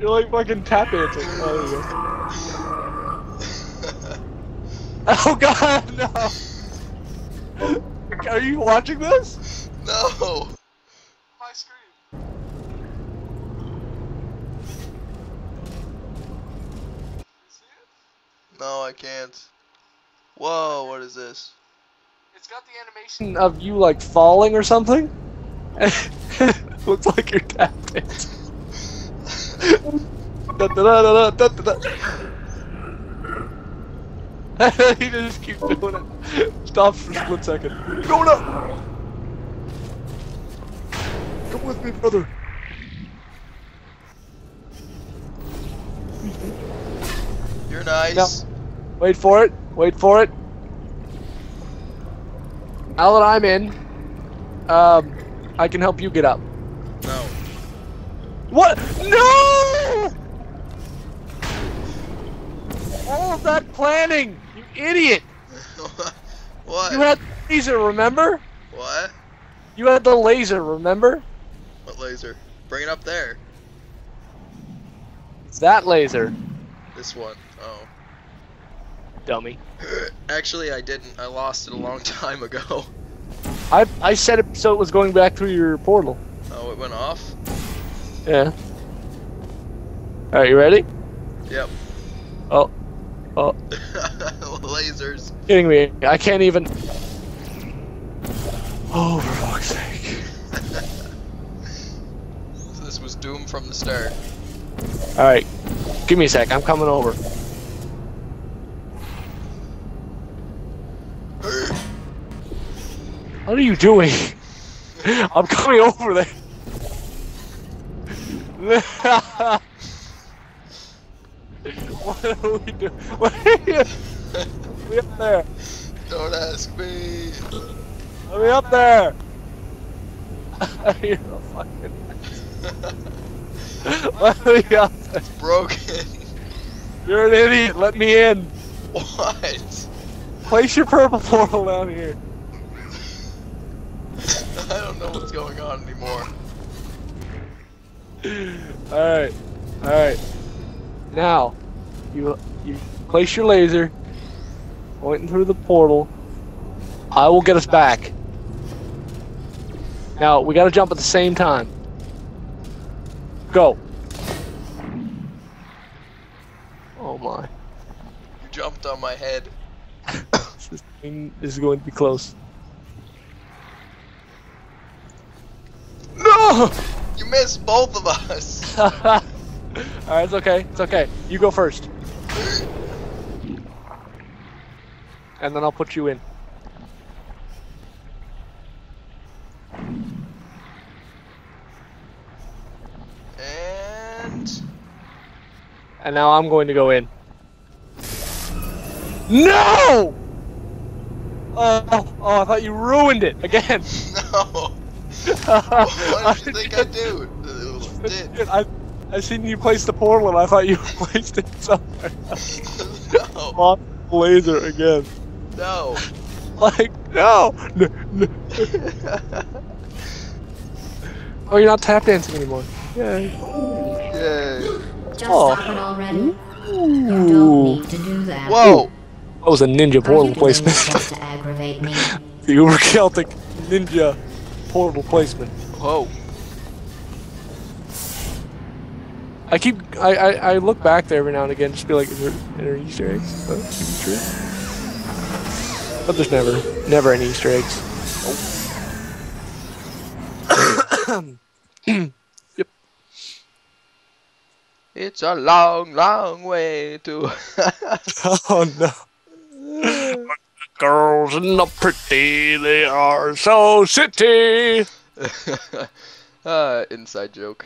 You're like fucking tap dancing. Oh god, no! Are you watching this? No! My screen. You see it? No, I can't. Whoa, what is this? It's got the animation of you like falling or something. Looks like you're tap dancing. He just keeps doing it. Stop for a split second. You're going up! Come with me, brother. You're nice. No. Wait for it. Wait for it. Now that I'm in, I can help you get up. No. What? No! All of that planning, you idiot! What? You had the laser, remember? What? You had the laser, remember? What laser? Bring it up there. It's that laser. This one. Oh. Dummy. Actually, I didn't. I lost it a long time ago. I set it so it was going back through your portal. Oh, it went off? Yeah. Alright, you ready? Yep. Oh. Oh. Lasers. You're kidding me. I can't even. Oh, for fuck's sake. This was doom from the start. Alright. Give me a sec. I'm coming over. What are you doing? I'm coming over there. What are we doing? What are you? Let me up there. Don't ask me. Let me up there. You're a fucking. Let me up there. It's broken. You're an idiot. Let me in. What? Place your purple portal down here. I don't know what's going on anymore. Alright. Alright. Now, you place your laser, pointing through the portal. I will get us back. Now, we gotta jump at the same time. Go. Oh my. You jumped on my head. This thing is going to be close. No! You missed both of us! Alright, it's okay, it's okay. You go first. And then I'll put you in. And now I'm going to go in. No! Oh, I thought you ruined it again. No. What did you think I did? I seen you place the portal and I thought you placed it somewhere else. No. Off laser again. No. Like, no. Oh, you're not tap dancing anymore. Yay. Yay. Just happened already. You don't need to do that. Whoa. That was a ninja portal placement. To aggravate me. The UberCelticNinja. Portal placement. Whoa. I look back there every now and again, just be like, is there Easter eggs? But there's never any Easter eggs. Nope. Yep. It's a long, long way to. Oh no. Girls and not pretty, they are so city. Inside joke.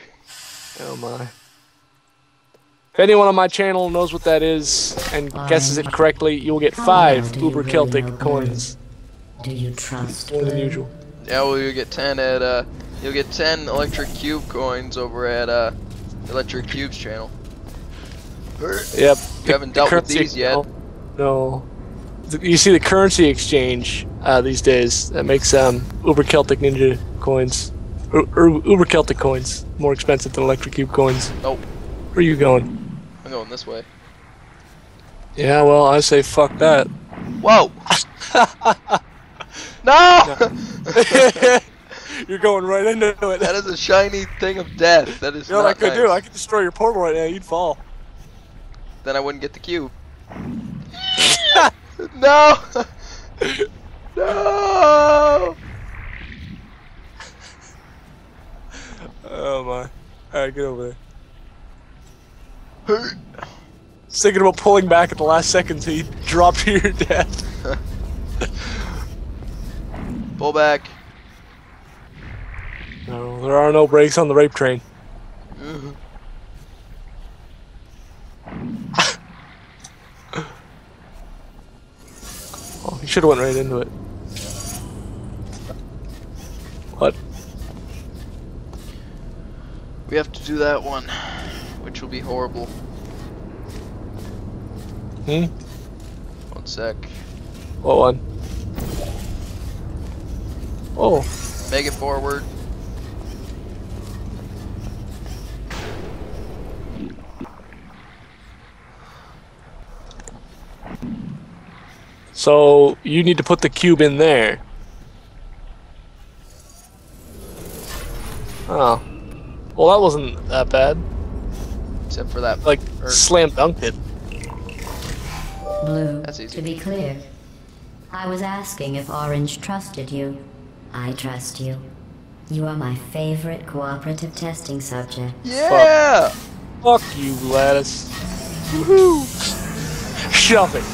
Oh my. If anyone on my channel knows what that is and guesses it correctly, you'll get 5 Uber Celtic coins. Do you trust more than usual? Yeah, well, you'll get 10 at you'll get 10 Electric Cube coins over at Electric Cube's channel. Yep. You haven't dealt with these yet. No. You see the currency exchange these days that makes UberCelticNinja coins, UberCeltic coins, more expensive than ElectricCube coins. Nope. Where are you going? I'm going this way. Yeah, well, I say fuck that. Whoa! No! You're going right into it. That is a shiny thing of death. That is. You know what I could do? I could destroy your portal right now. You'd fall. Then I wouldn't get the cube. No! No! Oh my! All right, get over there. Just thinking about pulling back at the last second till you drop to your death. Pull back. No, there are no brakes on the rape train. Oh, he should have went right into it. What? We have to do that one, which will be horrible. Hmm? 1 sec. What one? Oh. Make it forward. So, you need to put the cube in there. Oh. Well, that wasn't that bad. Except for that. Like, slam dunked it. Blue, that's easy. To be clear, I was asking if Orange trusted you. I trust you. You are my favorite cooperative testing subject. Yeah! Fuck you, Lattice. Woohoo! Shove it.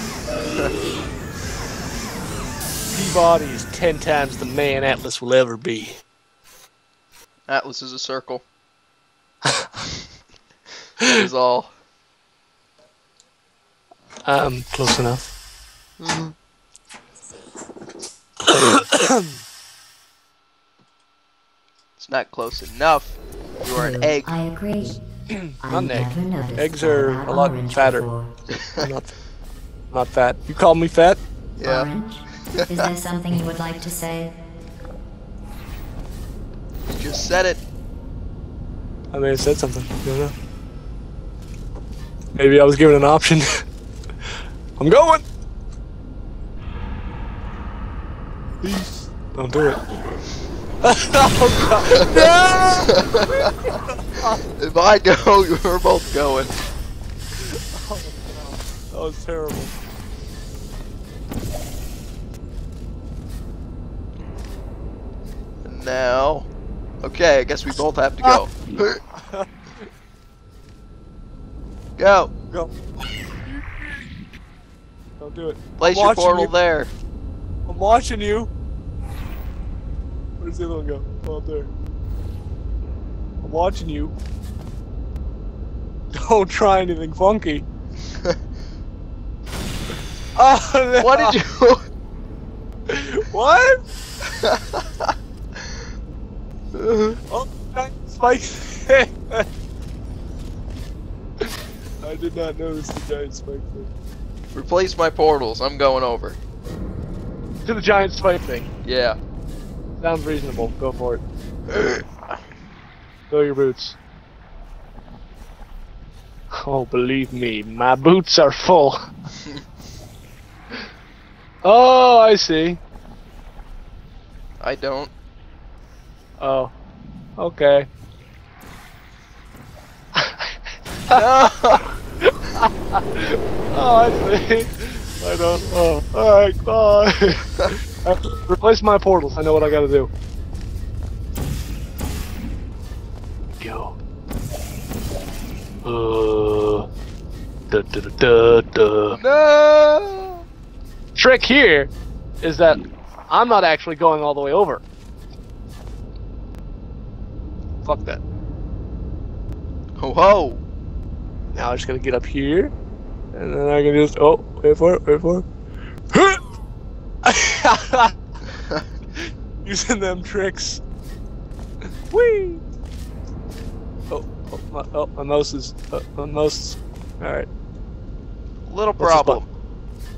Peabody is 10 times the man Atlas will ever be. Atlas is a circle. That is all. Close enough. It's not close enough. You are an egg. I agree. I'm an egg. Eggs are a lot fatter. Not fat. You call me fat? Yeah. Orange, is there something you would like to say? You just said it. I may have said something. I don't know. Maybe I was given an option. I'm going! Peace. Don't do it. Oh, God. No! If I go, you're both going. Oh, God. That was terrible. And now... Okay, I guess we both have to go. Go! Go. Don't do it. Place your portal there. I'm watching you. Where's the other one go? Oh, up there. I'm watching you. Don't try anything funky. Oh, no. What did you? What? Oh, spikes. I did not notice the giant spike thing. Replace my portals, I'm going over. To the giant spike thing? Yeah. Sounds reasonable, go for it. Go your boots. Oh, believe me, my boots are full. Oh, I see. I don't. Oh. Okay. No! Oh, I see. I don't. Oh, alright, bye. I have to replace my portals. I know what I gotta do. Go. Da, da, da, da, da. No! Trick here is that I'm not actually going all the way over. Fuck that. Whoa! Now I'm just gonna get up here, and then I can just wait for it. Using them tricks. Whee! Oh my mouse is all right. Little problem.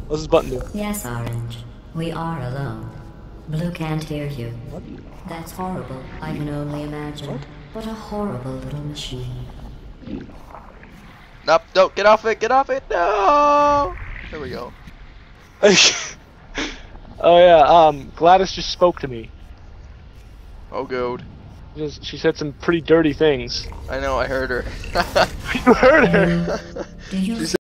What's this button do? Yes, Orange. We are alone. Blue can't hear you. What? That's horrible. I can only imagine. What a horrible little machine. Nope, don't get off it, get off it, no! There we go. Oh yeah, Glados just spoke to me. Oh god. She said some pretty dirty things. I know, I heard her. You heard her? She said